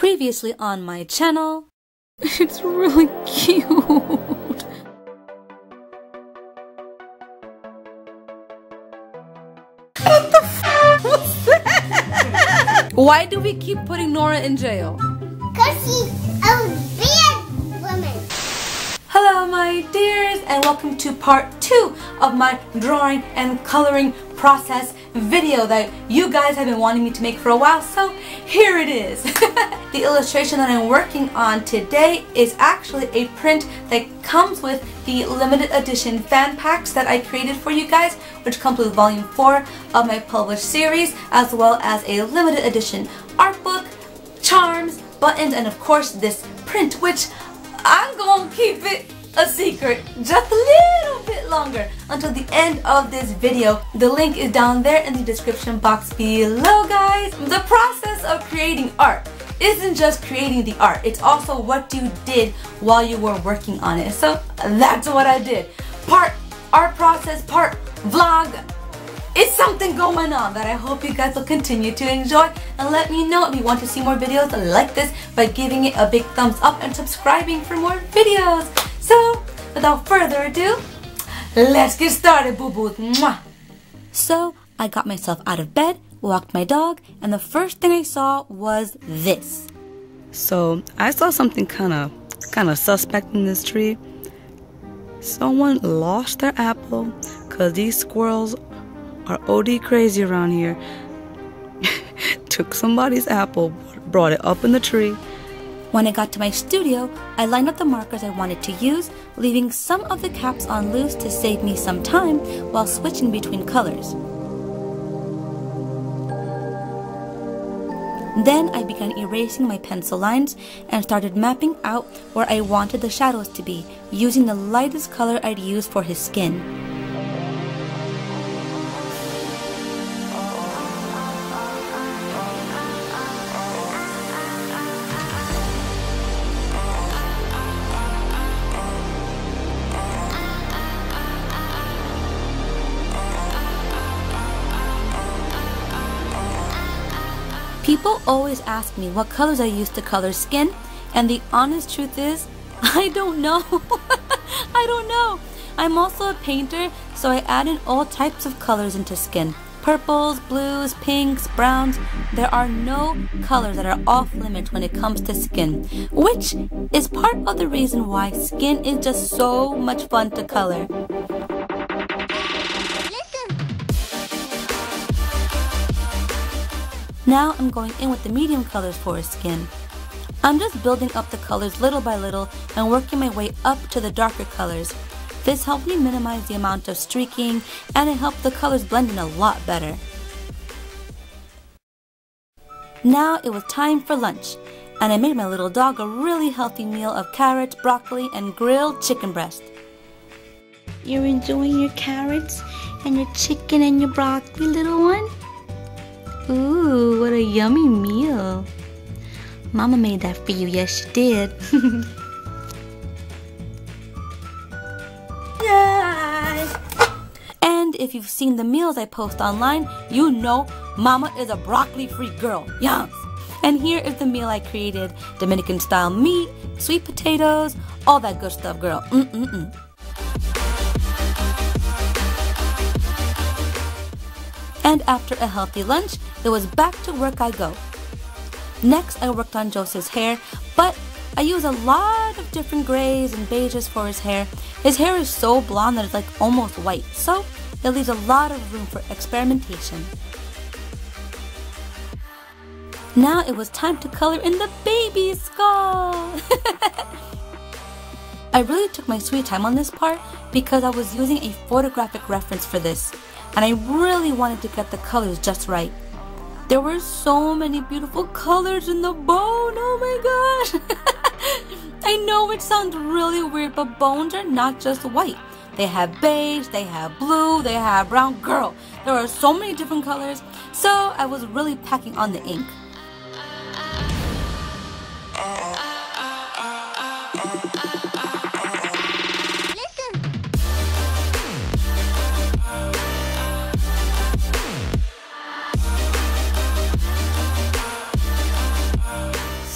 previously on my channel. It's really cute. What the f was that? Why do we keep putting Nora in jail? Because she's a bad woman. Hello my dears and welcome to part 2 of my drawing and coloring process video that you guys have been wanting me to make for a while, so here it is. The illustration that I'm working on today is actually a print that comes with the limited edition fan packs that I created for you guys, which comes with volume 4 of my published series, as well as a limited edition art book, charms, buttons, and of course this print, which I'm gonna keep it a secret just a little bit longer until the end of this video. The link is down there in the description box below, guys. The process of creating art isn't just creating the art, it's also what you did while you were working on it. So that's what I did. Part art process, part vlog. It's something going on that I hope you guys will continue to enjoy, and let me know if you want to see more videos like this by giving it a big thumbs up and subscribing for more videos. So, without further ado, let's get started, boo-boos. Mwah! So, I got myself out of bed, walked my dog, and the first thing I saw was this. So, I saw something kind of suspect in this tree. Someone lost their apple, because these squirrels are OD crazy around here. Took somebody's apple, brought it up in the tree. When I got to my studio, I lined up the markers I wanted to use, leaving some of the caps on loose to save me some time while switching between colors. Then I began erasing my pencil lines and started mapping out where I wanted the shadows to be, using the lightest color I'd used for his skin. People always ask me what colors I use to color skin, and the honest truth is, I don't know. I don't know. I'm also a painter, so I add in all types of colors into skin. Purples, blues, pinks, browns. There are no colors that are off limits when it comes to skin, which is part of the reason why skin is just so much fun to color. Now I'm going in with the medium colors for his skin. I'm just building up the colors little by little and working my way up to the darker colors. This helped me minimize the amount of streaking, and it helped the colors blend in a lot better. Now it was time for lunch, and I made my little dog a really healthy meal of carrots, broccoli, and grilled chicken breast. You're enjoying your carrots and your chicken and your broccoli, little one? Ooh, what a yummy meal. Mama made that for you, yes she did. Yes. And if you've seen the meals I post online, you know Mama is a broccoli free girl, yes. And here is the meal I created. Dominican style meat, sweet potatoes, all that good stuff, girl. And after a healthy lunch, it was back to work I go. Next, I worked on Joseph's hair, but I use a lot of different grays and beiges for his hair. His hair is so blonde that it's like almost white, so it leaves a lot of room for experimentation. Now it was time to color in the baby's skull! I really took my sweet time on this part because I was using a photographic reference for this, and I really wanted to get the colors just right. There were so many beautiful colors in the bone, oh my gosh! I know it sounds really weird, but bones are not just white. They have beige, they have blue, they have brown. Girl, there are so many different colors, so I was really packing on the ink.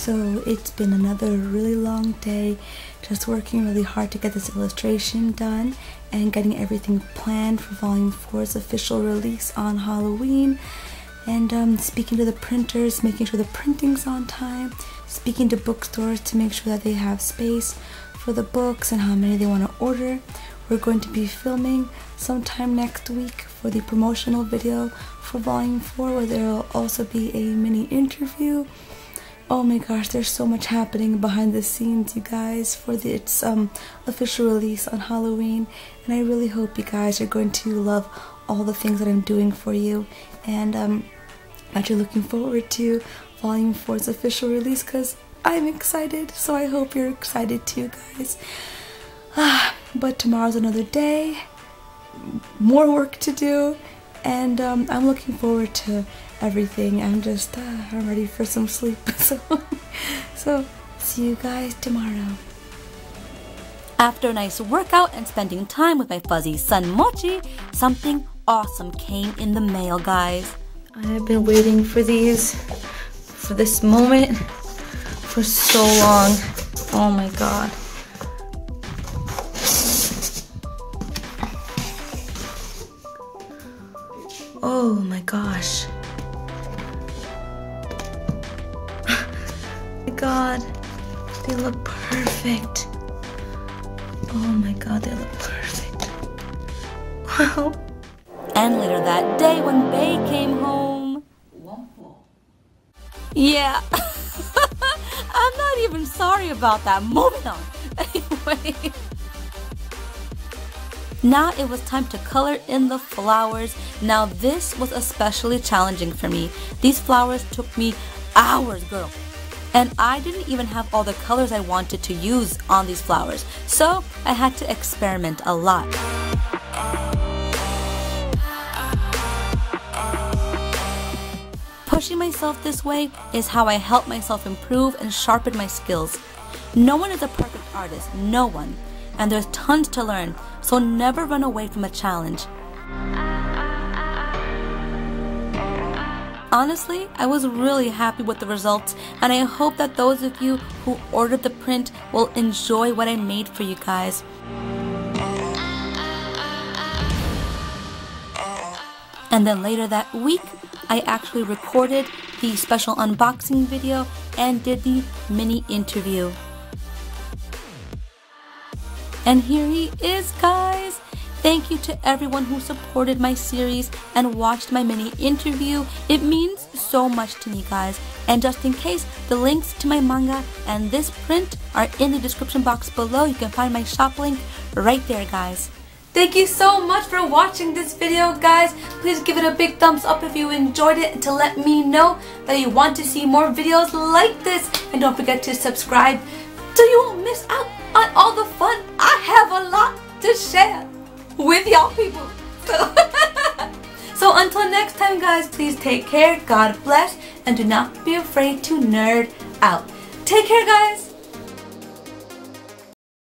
So it's been another really long day, just working really hard to get this illustration done and getting everything planned for Volume 4's official release on Halloween, and speaking to the printers, making sure the printing's on time, speaking to bookstores to make sure that they have space for the books and how many they want to order. We're going to be filming sometime next week for the promotional video for Volume 4, where there will also be a mini interview. Oh my gosh, there's so much happening behind the scenes, you guys, for its official release on Halloween. And I really hope you guys are going to love all the things that I'm doing for you. And that you're looking forward to Volume 4's official release, because I'm excited. So I hope you're excited too, guys. But tomorrow's another day. More work to do. And I'm looking forward to everything. I'm just I'm ready for some sleep. So see you guys tomorrow. After a nice workout and spending time with my fuzzy son Mochi, something awesome came in the mail, guys. I have been waiting for these, for this moment, for so long. Oh my god. Oh my gosh. Oh my god, they look perfect. Oh my god, they look perfect. Wow. And later that day when Bay came home. Yeah. I'm not even sorry about that. Moving on. Anyway. Now it was time to color in the flowers. Now this was especially challenging for me. These flowers took me hours, girl. And I didn't even have all the colors I wanted to use on these flowers. So I had to experiment a lot. Pushing myself this way is how I help myself improve and sharpen my skills. No one is a perfect artist, no one. And there's tons to learn, so never run away from a challenge. Honestly, I was really happy with the results, and I hope that those of you who ordered the print will enjoy what I made for you guys. And then later that week, I actually recorded the special unboxing video and did the mini interview. And here he is, guys! Thank you to everyone who supported my series and watched my mini interview. It means so much to me, guys. And just in case, the links to my manga and this print are in the description box below. You can find my shop link right there, guys. Thank you so much for watching this video, guys. Please give it a big thumbs up if you enjoyed it, and to let me know that you want to see more videos like this. And don't forget to subscribe so you won't miss out on all the fun. I have a lot to share with y'all people. So until next time, guys, please take care, God bless, and do not be afraid to nerd out. Take care, guys.